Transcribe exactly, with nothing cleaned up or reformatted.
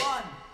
one.